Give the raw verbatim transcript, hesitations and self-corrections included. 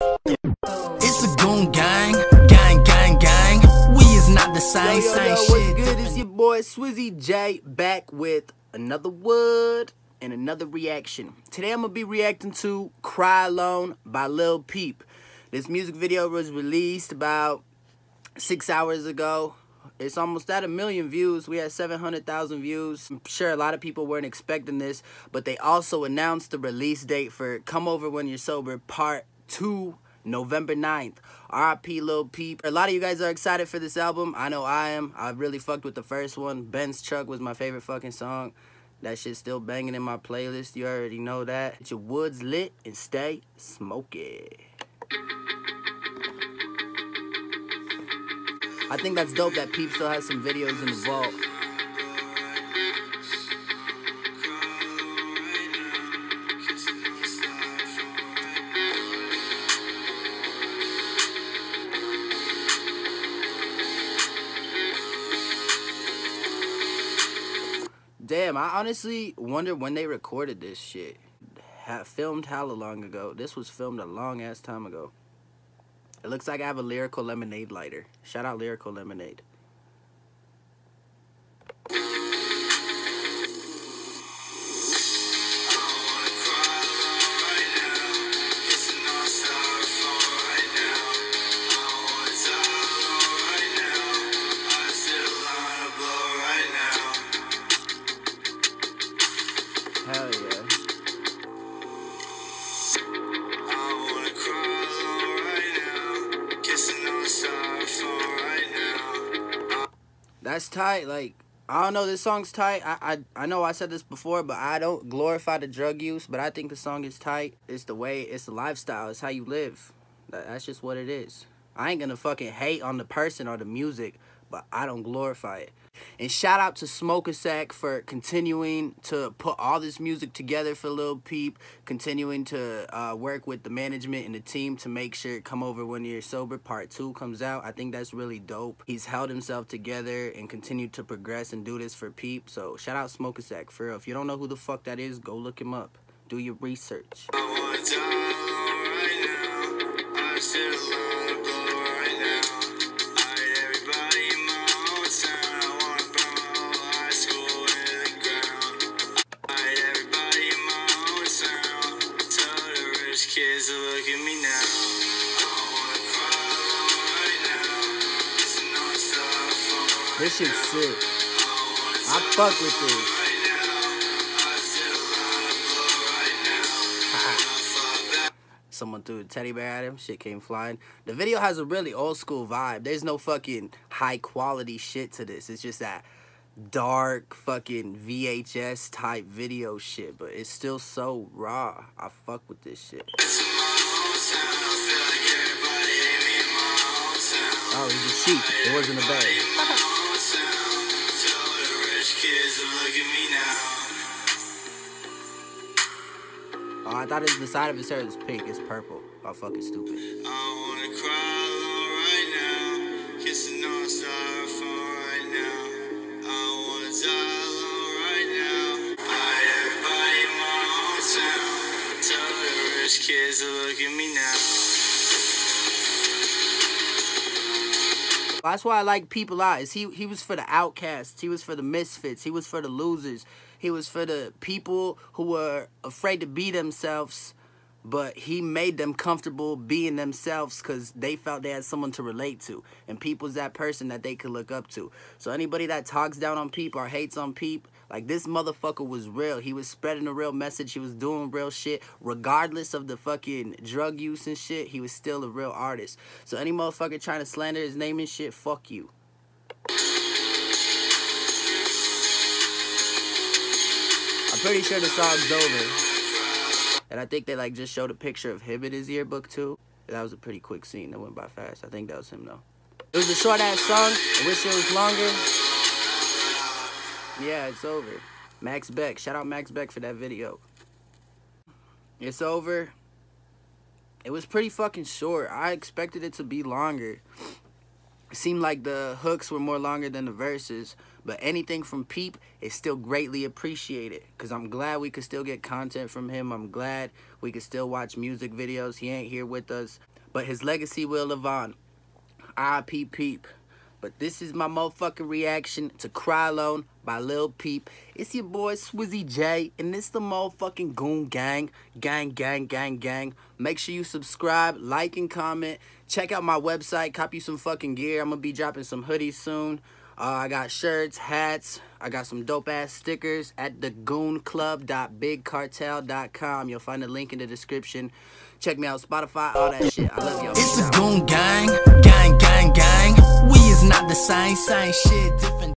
It's the Goon Gang, gang, gang, gang. We is not the same, yo, yo, yo, same what's shit. Good? It's your boy Swizzy J back with another word and another reaction. Today I'm gonna be reacting to "Cry Alone" by Lil Peep. This music video was released about six hours ago. It's almost at a million views. We had seven hundred thousand views. I'm sure a lot of people weren't expecting this, but they also announced the release date for "Come Over When You're Sober" Part Two. November ninth, R I P Lil Peep. A lot of you guys are excited for this album. I know I am. I really fucked with the first one. Ben's Chuck was my favorite fucking song. That shit's still banging in my playlist. You already know that. Get your woods lit and stay smoky. I think that's dope that Peep still has some videos in the vault. Damn, I honestly wonder when they recorded this shit. Ha filmed how long ago? This was filmed a long-ass time ago. It looks like I have a Lyrical Lemonade lighter. Shout out Lyrical Lemonade. Hell yeah. I wanna cry alone right now. Kissing on the side floor right now. That's tight, like I don't know, this song's tight. I, I I know I said this before, but I don't glorify the drug use, but I think the song is tight. It's the way, it's the lifestyle, it's how you live. That, that's just what it is. I ain't gonna fucking hate on the person or the music, but I don't glorify it. And shout out to Smokersack for continuing to put all this music together for Lil Peep, continuing to uh, work with the management and the team to make sure "Come Over When You're Sober" Part Two comes out. I think that's really dope. He's held himself together and continued to progress and do this for Peep. So shout out Smokersack for real. If you don't know who the fuck that is, go look him up. Do your research. Kids are looking at me now. This shit's sick. I fuck with this. Someone threw a teddy bear at him. Shit came flying. The video has a really old school vibe. There's no fucking high quality shit to this. It's just that dark fucking V H S type video shit, but it's still so raw. I fuck with this shit. Oh, he's a sheep. It wasn't a bag. Oh, I thought it, the side of his hair was pink. It's purple. Oh, fucking stupid. I wanna cry alone right now. Kissing on a star for kids are looking at me now. That's why I like Peep a lot. Is he he was for the outcasts, he was for the misfits, he was for the losers, he was for the people who were afraid to be themselves, but he made them comfortable being themselves because they felt they had someone to relate to, and Peep was that person that they could look up to. So anybody that talks down on Peep or hates on Peep, like, this motherfucker was real. He was spreading a real message. He was doing real shit. Regardless of the fucking drug use and shit, he was still a real artist. So any motherfucker trying to slander his name and shit, fuck you. I'm pretty sure the song's over. And I think they, like, just showed a picture of him in his yearbook, too. That was a pretty quick scene. That went by fast. I think that was him, though. It was a short-ass song. I wish it was longer. Yeah, it's over. Max Beck. Shout out Max Beck for that video. It's over. It was pretty fucking short. I expected it to be longer. It seemed like the hooks were more longer than the verses, but anything from Peep is still greatly appreciated, because I'm glad we could still get content from him. I'm glad we could still watch music videos. He ain't here with us, but his legacy will live on. R I P Peep. But this is my motherfucking reaction to Cry Alone by Lil Peep. It's your boy Swizzy J, and it's the motherfucking Goon Gang. Gang, gang, gang, gang. Make sure you subscribe, like, and comment. Check out my website. Cop you some fucking gear. I'm going to be dropping some hoodies soon. Uh, I got shirts, hats. I got some dope-ass stickers at the goon club dot big cartel dot com. You'll find a link in the description. Check me out on Spotify, all that shit. I love y'all. It's the Goon Gang. Gang, gang, gang. We is not the same, same shit, different.